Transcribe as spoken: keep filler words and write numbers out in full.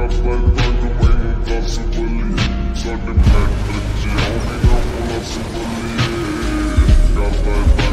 Got